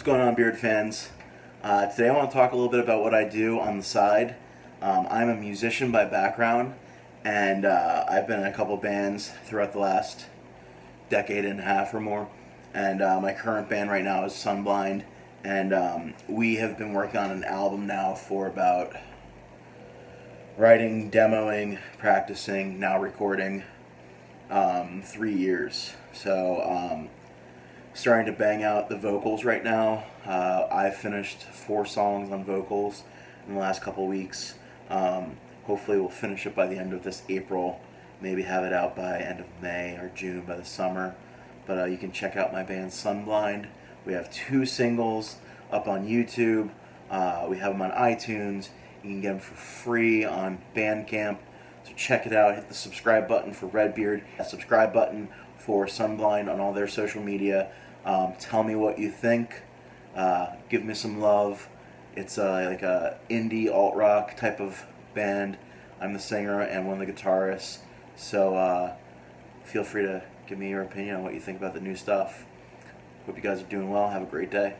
What's going on, Beard fans? Today I want to talk a little bit about what I do on the side. I'm a musician by background, and I've been in a couple bands throughout the last decade and a half or more, and my current band right now is Sunblind, and we have been working on an album now for about writing, demoing, practicing, now recording, 3 years. So starting to bang out the vocals right now. I've finished 4 songs on vocals in the last couple weeks. Hopefully we'll finish it by the end of this April, maybe have it out by end of May or June, by the summer. But you can check out my band Sunblind. We have 2 singles up on YouTube. We have them on iTunes. You can get them for free on Bandcamp. So check it out. Hit the subscribe button for Redbeard, a subscribe button for Sunblind on all their social media. Tell me what you think. Give me some love. It's like a indie alt-rock type of band. I'm the singer and one of the guitarists. So feel free to give me your opinion on what you think about the new stuff. Hope you guys are doing well. Have a great day.